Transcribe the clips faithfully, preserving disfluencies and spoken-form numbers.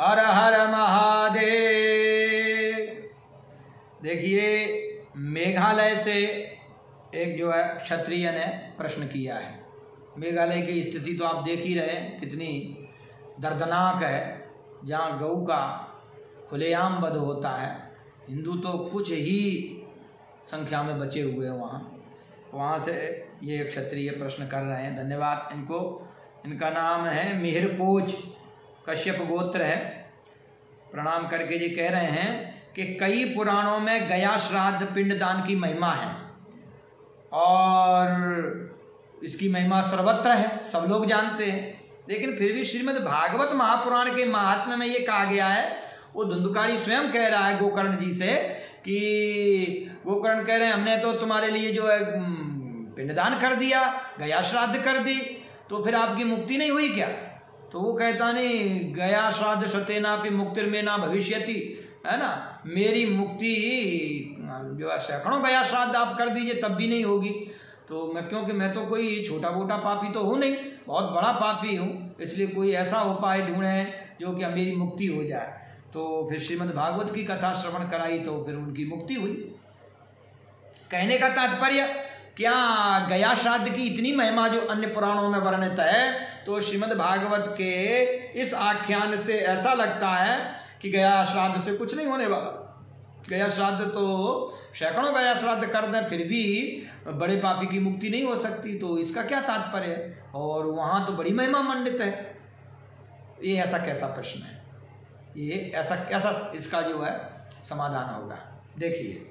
हर हर महादेव। देखिए मेघालय से एक जो है क्षत्रिय ने प्रश्न किया है। मेघालय की स्थिति तो आप देख ही रहे हैं कितनी दर्दनाक है, जहाँ गौ का खुलेआम वध होता है। हिंदू तो कुछ ही संख्या में बचे हुए हैं वहाँ वहाँ से ये क्षत्रिय प्रश्न कर रहे हैं। धन्यवाद इनको। इनका नाम है मेहरपूज, कश्यप गोत्र है। प्रणाम करके जी कह रहे हैं कि कई पुराणों में गया श्राद्ध पिंडदान की महिमा है और इसकी महिमा सर्वत्र है, सब लोग जानते हैं, लेकिन फिर भी श्रीमद्भागवत महापुराण के महात्म्य में ये कहा गया है। वो धुंधकारी स्वयं कह रहा है गोकर्ण जी से कि गोकर्ण कह रहे हैं हमने तो तुम्हारे लिए जो है पिंडदान कर दिया, गया श्राद्ध कर दी, तो फिर आपकी मुक्ति नहीं हुई क्या? तो वो कहता नहीं गया श्राद्ध सतेनापि मुक्तिर्मेना भविष्यति, है ना, मेरी मुक्ति जो है सैकड़ों गया श्राद्ध आप कर दीजिए तब भी नहीं होगी, तो मैं क्योंकि मैं तो कोई छोटा मोटा पापी तो हूँ नहीं, बहुत बड़ा पापी हूँ, इसलिए कोई ऐसा उपाय ढूंढें जो कि मेरी मुक्ति हो जाए। तो फिर श्रीमद्भागवत की कथा श्रवण कराई तो फिर उनकी मुक्ति हुई। कहने का तात्पर्य क्या गया श्राद्ध की इतनी महिमा जो अन्य पुराणों में वर्णित है, तो श्रीमद्भागवत के इस आख्यान से ऐसा लगता है कि गया श्राद्ध से कुछ नहीं होने वाला। गया श्राद्ध तो सैकड़ों गया श्राद्ध कर दें फिर भी बड़े पापी की मुक्ति नहीं हो सकती, तो इसका क्या तात्पर्य है? और वहाँ तो बड़ी महिमा मंडित है। ये ऐसा कैसा प्रश्न है? ये ऐसा कैसा इसका जो है समाधान होगा? देखिए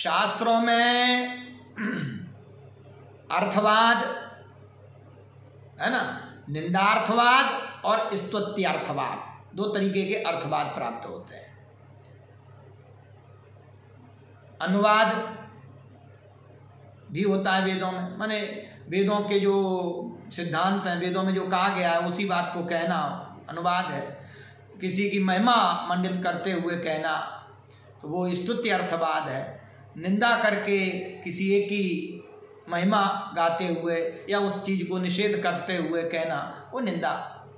शास्त्रों में अर्थवाद है ना, निंदार्थवाद और स्तुत्यर्थवाद, दो तरीके के अर्थवाद प्राप्त होते हैं। अनुवाद भी होता है वेदों में, माने वेदों के जो सिद्धांत हैं, वेदों में जो कहा गया है उसी बात को कहना अनुवाद है। किसी की महिमा मंडित करते हुए कहना तो वो स्तुत्यर्थवाद है। निंदा करके किसी एक की महिमा गाते हुए या उस चीज़ को निषेध करते हुए कहना वो निंदा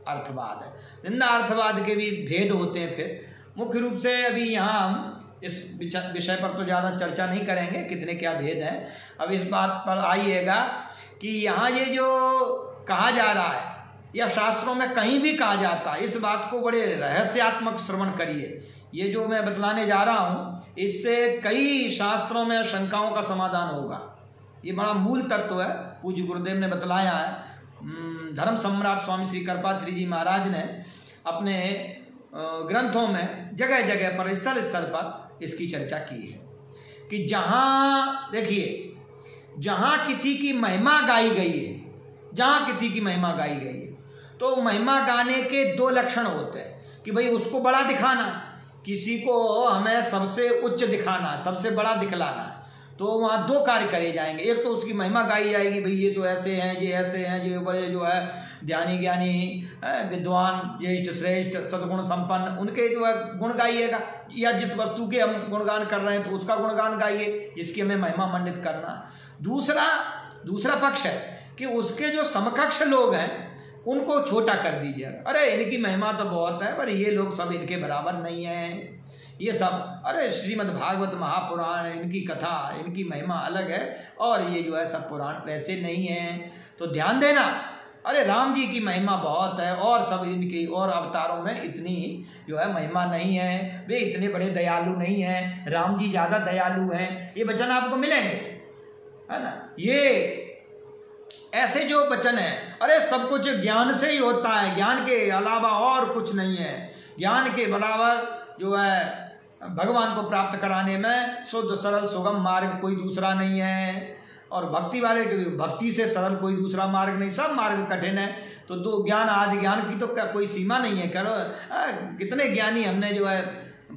अर्थवाद है। निंदा अर्थवाद के भी भेद होते हैं। फिर मुख्य रूप से अभी यहाँ हम इस विषय पर तो ज़्यादा चर्चा नहीं करेंगे, कितने क्या भेद हैं। अब इस बात पर आइएगा कि यहाँ ये जो कहा जा रहा है या शास्त्रों में कहीं भी कहा जाता है, इस बात को बड़े रहस्यात्मक श्रवण करिए। ये जो मैं बतलाने जा रहा हूँ इससे कई शास्त्रों में शंकाओं का समाधान होगा। ये बड़ा मूल तत्व है। पूज्य गुरुदेव ने बतलाया है, धर्म सम्राट स्वामी श्री करपात्री जी महाराज ने अपने ग्रंथों में जगह जगह पर स्थल स्थल पर इसकी चर्चा की है कि जहाँ देखिए जहाँ किसी की महिमा गाई गई है, जहाँ किसी की महिमा गाई गई है तो महिमा गाने के दो लक्षण होते हैं कि भाई उसको बड़ा दिखाना, किसी को हमें सबसे उच्च दिखाना, सबसे बड़ा दिखलाना। तो वहाँ दो कार्य करे जाएंगे, एक तो उसकी महिमा गाई जाएगी, भाई ये तो ऐसे हैं, ये ऐसे हैं, ये बड़े जो है ध्यानी ज्ञानी विद्वान ज्येष्ठ श्रेष्ठ सद्गुण संपन्न, उनके जो है गुण गाइएगा, या जिस वस्तु के हम गुणगान कर रहे हैं तो उसका गुणगान गाइए जिसकी हमें महिमा मंडित करना। दूसरा दूसरा पक्ष है कि उसके जो समकक्ष लोग हैं उनको छोटा कर दीजिएगा, अरे इनकी महिमा तो बहुत है पर ये लोग सब इनके बराबर नहीं हैं, ये सब अरे श्रीमद्भागवत महापुराण, इनकी कथा इनकी महिमा अलग है और ये जो है सब पुराण वैसे नहीं हैं, तो ध्यान देना, अरे राम जी की महिमा बहुत है और सब इनकी और अवतारों में इतनी जो है महिमा नहीं है, वे इतने बड़े दयालु नहीं हैं, राम जी ज़्यादा दयालु हैं, ये वचन आपको मिलेंगे, है ना। ये ऐसे जो वचन है, अरे सब कुछ ज्ञान से ही होता है, ज्ञान के अलावा और कुछ नहीं है, ज्ञान के बराबर जो है भगवान को प्राप्त कराने में शुद्ध सरल सुगम मार्ग कोई दूसरा नहीं है, और भक्ति वाले के भक्ति से सरल कोई दूसरा मार्ग नहीं, सब मार्ग कठिन है। तो दो ज्ञान आदि ज्ञान की तो कोई सीमा नहीं है। करो आ, कितने ज्ञानी हमने जो है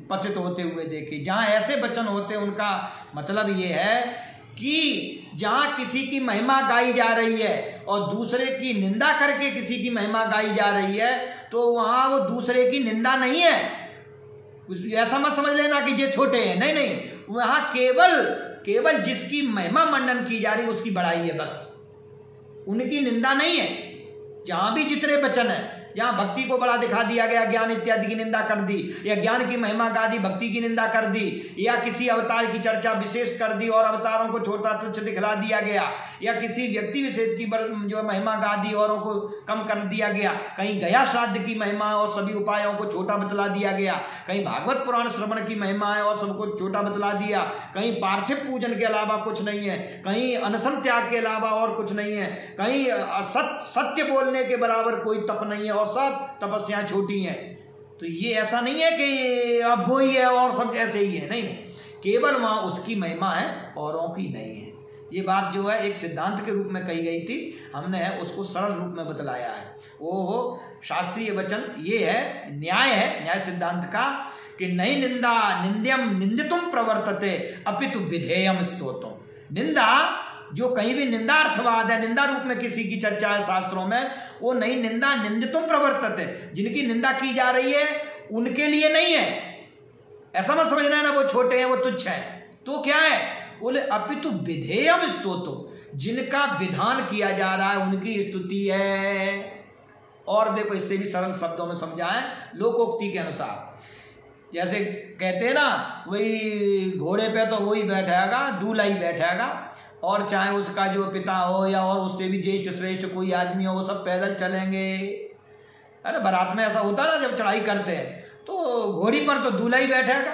पतित होते हुए देखे। जहाँ ऐसे वचन होते उनका मतलब ये है कि जहाँ किसी की महिमा गाई जा रही है और दूसरे की निंदा करके किसी की महिमा गाई जा रही है तो वहाँ वो दूसरे की निंदा नहीं है। ऐसा मत समझ लेना कि ये छोटे हैं, नहीं नहीं, वहाँ केवल केवल जिसकी महिमा मंडन की जा रही है उसकी बड़ाई है, बस उनकी निंदा नहीं है। जहां भी जितने वचन है, जहां भक्ति को बड़ा दिखा दिया गया, ज्ञान इत्यादि की निंदा कर दी, या ज्ञान की महिमा का आदि भक्ति की निंदा कर दी, या किसी अवतार की चर्चा विशेष कर दी और अवतारों को छोटा तुच्छ दिखला दिया गया, या किसी व्यक्ति विशेष की जो महिमा का आदि औरों को कम कर दिया गया, कहीं गया श्राद्ध की महिमा और सभी उपायों को छोटा बतला दिया गया, कहीं भागवत पुराण श्रवण की महिमा है और सबको छोटा बतला दिया, कहीं पार्थिव पूजन के अलावा कुछ नहीं है, कहीं अनशन त्याग के अलावा और कुछ नहीं है, कहीं सत्य सत्य बोलने के बराबर कोई तप नहीं है और सब तपस्याएं छोटी हैं। तो ये ऐसा नहीं है कि अब वो ही है और सब ऐसे ही है, नहीं नहीं, केवल वहाँ उसकी महिमा है औरों की नहीं है। ये बात जो है एक सिद्धांत के रूप में कही गई थी, हमने उसको सरल रूप में बतलाया है। वो शास्त्रीय वचन ये है, न्याय है, न्याय सिद्धांत का, कि नई निंदा निंद्यम निंदितुम प्रवर्तते अपितु विधेयम स्तोतुम। निंदा जो कहीं भी निंदा अर्थवाद है, निंदा रूप में किसी की चर्चा है शास्त्रों में, वो नई निंदा निंदितुम प्रवर्तते, जिनकी निंदा की जा रही है उनके लिए नहीं है। ऐसा मत समझना ना वो छोटे हैं, वो तुच्छ हैं। तो क्या है, बोले अपितु विधेयम स्तोतुम, जिनका विधान किया जा रहा है उनकी स्तुति है। और देखो इससे भी सरल शब्दों में समझाएं लोकोक्ति के अनुसार, जैसे कहते हैं ना, वही घोड़े पे तो वही बैठाएगा, दूल्हा ही बैठाएगा, और चाहे उसका जो पिता हो या और उससे भी ज्येष्ठ श्रेष्ठ कोई आदमी हो, वो सब पैदल चलेंगे। अरे बारात में ऐसा होता है ना, जब चढ़ाई करते हैं तो घोड़ी पर तो दूल्हा ही बैठेगा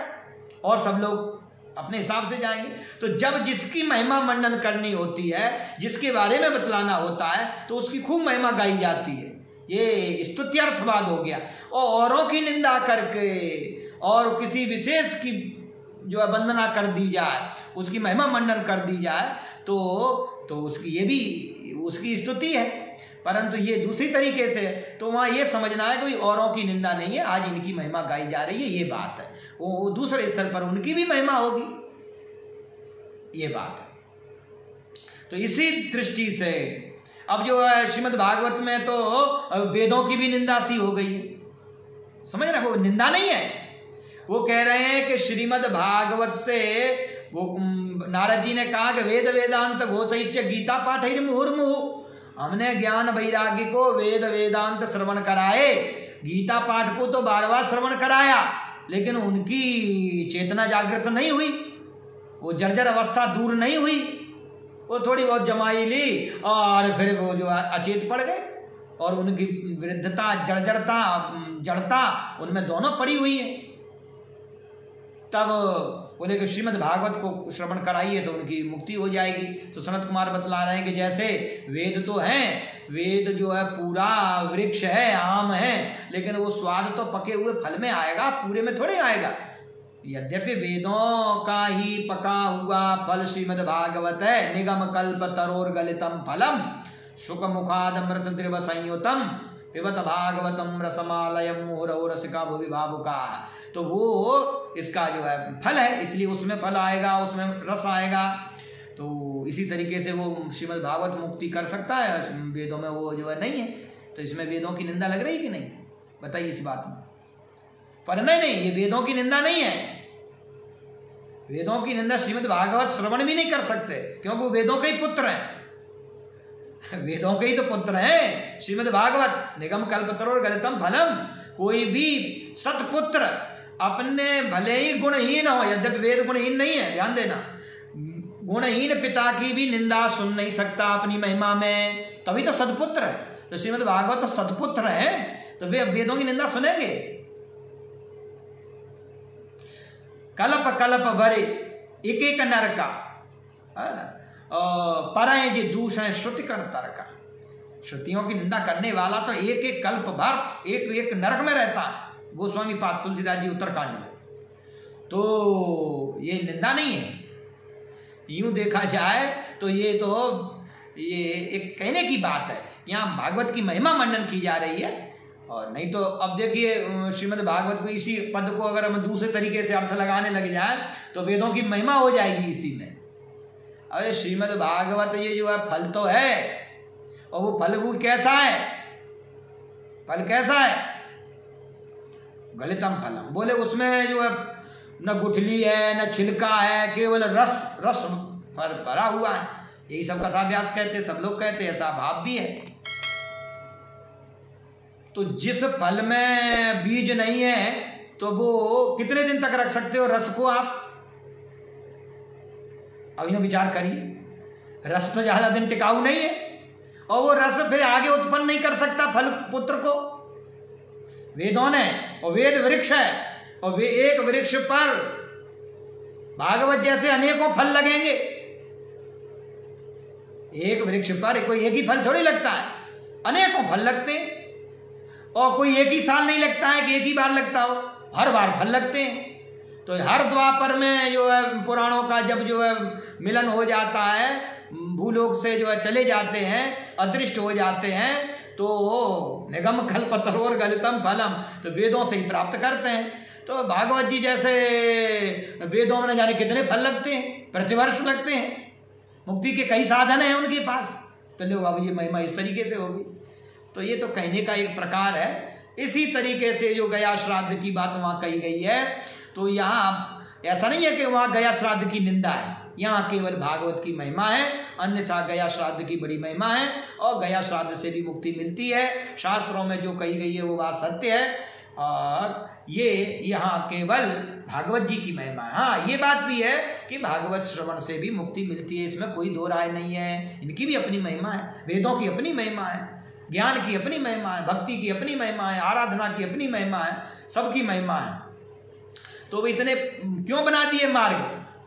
और सब लोग अपने हिसाब से जाएंगे। तो जब जिसकी महिमा मंडन करनी होती है, जिसके बारे में बतलाना होता है, तो उसकी खूब महिमा गाई जाती है। ये स्तुत्यर्थवाद हो गया। और औरों की निंदा करके और किसी विशेष की जो है वंदना कर दी जाए, उसकी महिमा मंडन कर दी जाए, तो तो उसकी ये भी उसकी स्तुति है, परंतु ये दूसरी तरीके से। तो वहाँ ये समझना है कोई औरों की निंदा नहीं है, आज इनकी महिमा गाई जा रही है, ये बात है। वो दूसरे स्तर पर उनकी भी महिमा होगी, ये बात है। तो इसी दृष्टि से अब जो है श्रीमद् भागवत में तो वेदों की भी निंदा सी हो गई है, समझ रहे हो, निंदा नहीं है। वो कह रहे हैं कि श्रीमद् भागवत से वो नारद जी ने कहा कि वेद वेदांत घोषयिष्य गीता पाठैर् मुहुर्मुहुः, हमने ज्ञान वैरागी को वेद वेदांत श्रवण कराए, गीता पाठ को तो बार बार श्रवण कराया, लेकिन उनकी चेतना जागृत नहीं हुई, वो जर्जर अवस्था दूर नहीं हुई, वो थोड़ी बहुत जमाई ली और फिर वो जो अचेत पड़ गए, और उनकी वृद्धता, जर्जरता, जड़ता उनमें दोनों पड़ी हुई है। तब बोले कि श्रीमद् भागवत को श्रवण कराइए तो उनकी मुक्ति हो जाएगी। तो सनत कुमार बतला रहे हैं कि जैसे वेद तो हैं, वेद जो है पूरा वृक्ष है, आम है, लेकिन वो स्वाद तो पके हुए फल में आएगा, पूरे में थोड़े आएगा। यद्यपि वेदों का ही पका हुआ फल श्रीमद् भागवत है। निगम कल्प तरोर गलितम फलम शुक मुखाद अमृत द्रिव संयुतम पिबत भागवतम रसमालयम मुहुरहु रसिका भुवि भावुका। तो वो इसका जो है फल है, इसलिए उसमें फल आएगा, उसमें रस आएगा। तो इसी तरीके से वो श्रीमद् भागवत मुक्ति कर सकता है, वेदों में वो जो है नहीं है। तो इसमें वेदों की निंदा लग रही कि नहीं, बताइए इस बात में। पर नहीं नहीं, ये वेदों की निंदा नहीं है। वेदों की निंदा श्रीमद् भागवत श्रवण भी नहीं कर सकते, क्योंकि वो वेदों के ही पुत्र हैं। वेदों के ही तो पुत्र हैं श्रीमद् भागवत। निगम कल्पतरो गलितम फलम, कोई भी सतपुत्र अपने भले ही गुणहीन हो, यद्यपि वेद गुणहीन नहीं है, ध्यान देना, गुणहीन पिता की भी निंदा सुन नहीं सकता अपनी महिमा में, तभी तो सतपुत्र है। तो श्रीमद् भागवत तो सतपुत्र है, तो वे वेदों की निंदा सुनेंगे। कलप कलप भरे एक एक नर का, है ना, पराए जे दूषण श्रुति कर तरका, श्रुतियों की निंदा करने वाला तो एक एक कल्प भर एक एक नरक में रहता है। गोस्वामी पाद तुलसीदास जी उत्तरकांड में। तो ये निंदा नहीं है। यूं देखा जाए तो ये तो ये एक कहने की बात है, यहाँ भागवत की महिमा मंडन की जा रही है। और नहीं तो अब देखिए श्रीमद् भागवत को इसी पद को अगर हम दूसरे तरीके से अर्थ लगाने लग जाए तो वेदों की महिमा हो जाएगी इसी में। अरे श्रीमद् भागवत ये जो है फल तो है, और वो फल वो कैसा है, फल कैसा है, गलितम फलम, बोले उसमें जो है न गुठली है न छिलका है, केवल रस रस फल भरा हुआ है। यही सब कथाभ्यास कहते, सब लोग कहते, ऐसा भाव भी है। तो जिस फल में बीज नहीं है तो वो कितने दिन तक रख सकते हो रस को आप? अब यूं विचार करिए, रस तो ज्यादा दिन टिकाऊ नहीं है और वो रस फिर आगे उत्पन्न नहीं कर सकता फल पुत्र को। वेदों ने और वेद वृक्ष है और वे एक वृक्ष पर भागवत जैसे अनेकों फल लगेंगे। एक वृक्ष पर कोई एक ही फल थोड़ी लगता है, अनेकों फल लगते हैं और कोई एक ही साल नहीं लगता है कि एक ही बार लगता हो, हर बार फल लगते हैं। तो हर द्वापर में जो है पुराणों का जब जो है मिलन हो जाता है, भूलोक से जो है चले जाते हैं, अदृष्ट हो जाते हैं, तो निगम खल पतरोर गलितम फलम तो वेदों से ही प्राप्त करते हैं। तो भागवत जी जैसे वेदों में जाने कितने फल लगते हैं, प्रतिवर्ष लगते हैं, मुक्ति के कई साधन हैं उनके पास। तो लोग अब ये महिमा इस तरीके से होगी। तो ये तो कहने का एक प्रकार है। इसी तरीके से जो गया श्राद्ध की बात वहाँ कही गई है, तो यहाँ ऐसा नहीं है कि वहाँ गया श्राद्ध की निंदा है, यहाँ केवल भागवत की महिमा है, अन्यथा गया श्राद्ध की बड़ी महिमा है और गया श्राद्ध से भी मुक्ति मिलती है। शास्त्रों में जो कही गई है वो बात सत्य है और ये यहाँ केवल भागवत जी की महिमा है। हाँ, ये बात भी है कि भागवत श्रवण से भी मुक्ति मिलती है, इसमें कोई दो राय नहीं है। इनकी भी अपनी महिमा है, वेदों की अपनी महिमा है, ज्ञान की अपनी महिमा है, भक्ति की अपनी महिमा है, आराधना की अपनी महिमा है, सबकी महिमा है। तो वे इतने क्यों बना दिए मार्ग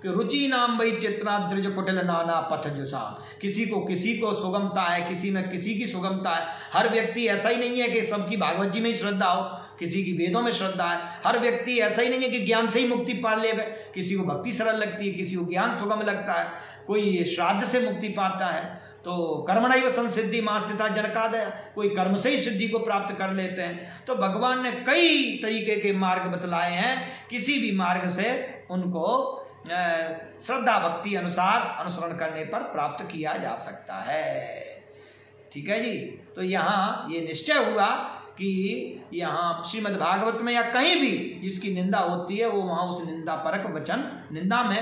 कि रुचि नाम वही चेतना द्रज कुटिल नाना पथ जुसा। किसी को किसी को सुगमता है, किसी में किसी की सुगमता है। हर व्यक्ति ऐसा ही नहीं है कि सबकी भागवत जी में ही श्रद्धा हो, किसी की वेदों में श्रद्धा है। हर व्यक्ति ऐसा ही नहीं है कि ज्ञान से ही मुक्ति पा ले, किसी को भक्ति सरल लगती है, किसी को ज्ञान सुगम लगता है, कोई श्राद्ध से मुक्ति पाता है। तो कर्मणैव संसिद्धि मां स्थिता जनकादय, कोई कर्म से ही सिद्धि को प्राप्त कर लेते हैं। तो भगवान ने कई तरीके के मार्ग बतलाए हैं, किसी भी मार्ग से उनको श्रद्धा भक्ति अनुसार अनुसरण करने पर प्राप्त किया जा सकता है। ठीक है जी। तो यहाँ ये निश्चय हुआ कि यहाँ श्रीमद् भागवत में या कहीं भी जिसकी निंदा होती है वो वहाँ उस निंदा परक वचन निंदा में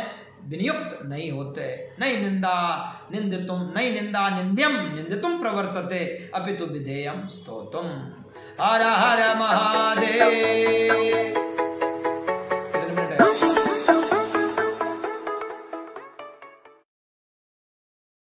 विनियुक्त नहीं होते। नहीं निंदा निंदितुम, नहीं निंदा निंद्यम निंदितुम प्रवर्तते अपितु विधेयम स्तोतुम। हर हर महादेव।